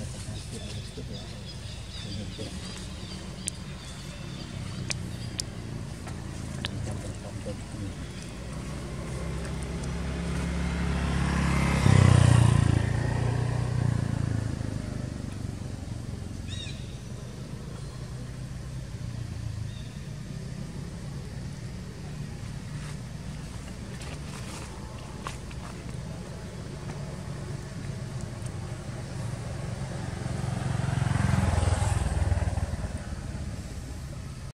Yes,